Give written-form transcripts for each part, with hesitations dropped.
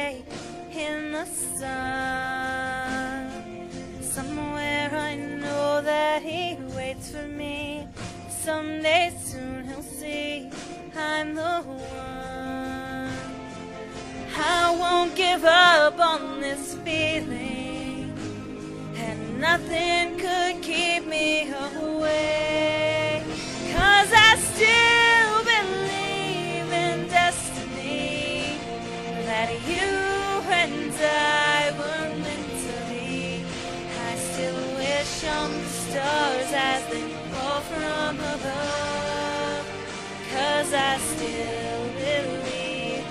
day in the sun. Somewhere I know that he waits for me. Someday soon he'll see I'm the one. I won't give up on this feeling, and nothing could keep me away. 'Cause I still believe in destiny, that you and I were meant to be. I still wish on the stars as they fall from above, 'cause I still believe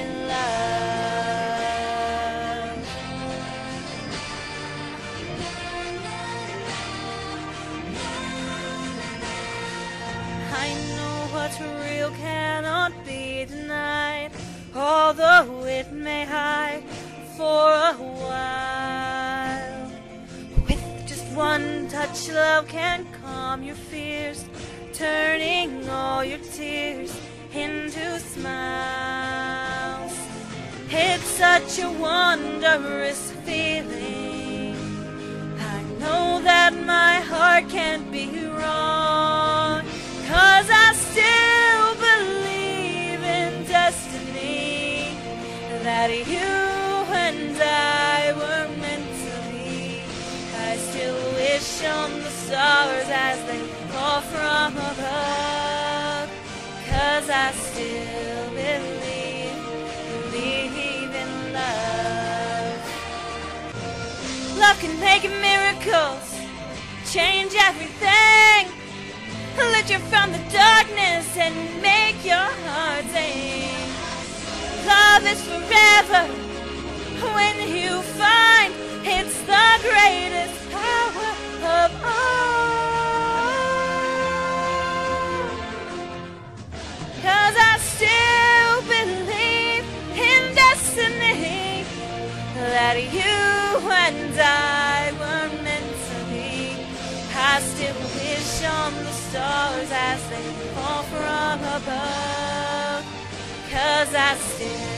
in love. I know what's real cannot be denied, although it may hide for a while. With just one touch, love can calm your fears, turning all your tears into smiles. It's such a wondrous feeling. I know that my heart can't be wrong, 'cause I still believe in destiny, that you and I were meant to be. I still wish on the stars as they fall from above, 'cause I still believe in love. Love can make miracles, change everything, lift you from the darkness and make your heart sing. Love is forever when you find it's the greatest power of all. 'Cause I still believe in destiny, that you and I were meant to be. I still wish on the stars as they fall from above, 'cause I still